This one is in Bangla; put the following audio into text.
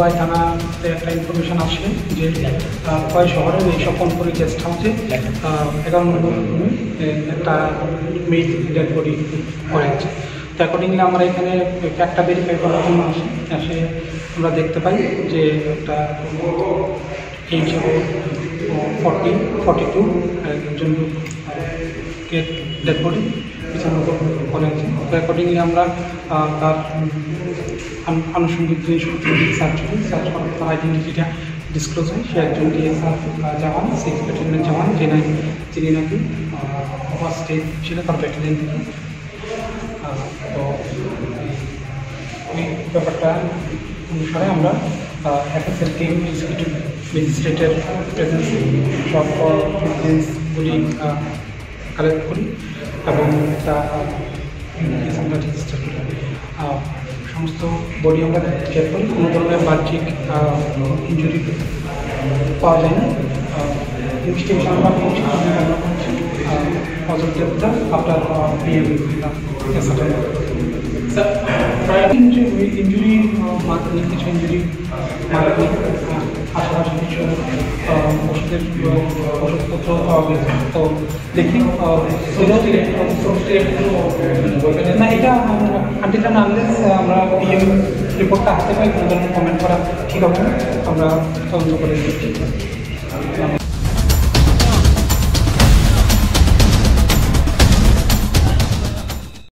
কয় থানাতে একটা ইনফরমেশান আসবে যে কয় শহরের এই সকল করে গেস্ট হাউসে 51 একটা মেল ডেড বডি পড়ে আছে। তো অ্যাকর্ডিংলি আমরা এখানে ফ্যাক্টটা ভেরিফাই করার জন্য আসি, এসে আমরা দেখতে পাই যে একটা HO 40-42 একজন ডেড বডি বিছানার পড়ে আছে। তো অ্যাকর্ডিংলি আমরা তার আনুষঙ্গিক যে সার্চ করি, সার্চ করার তার আইডেন্টিটিটা ডিসক্লোজ হয়। সে একজন TSR জওয়ান, 6 ব্যাটালিয়নের জওয়ান, যিনি নাকি ফার্স্টে ছিল তার ব্যাটালিয়ন থেকে। তো এই ব্যাপারটা অনুসারে আমরা FSL টিম এক্সিকিউটিভ ম্যাজিস্ট্রেটের প্রেজেন্স সব এভিডেন্সগুলি কালেক্ট করি এবং তা আমরা রেজিস্টার করি। সমস্ত বডি আমরা চেক করি, কোনো ধরনের বাহ্যিক ইনজুরি পাওয়া যায় না। ইনভেস্টিগেশন বা পজিটিভটা আপনার ইঞ্জুরি মার্কেটিং, কিছু ইঞ্জুরি মার্কেটিং আশেপাশে কিছু ওষুধের ওষুধপত্র পাওয়া গেছে। তো দেখি না এটা আন্টিটা আনলে আমরা PM রিপোর্টটা হাতে পাই, কোনো ধরনের কমেন্ট করা ঠিক হবে না, আমরা তদন্ত করে দিচ্ছি।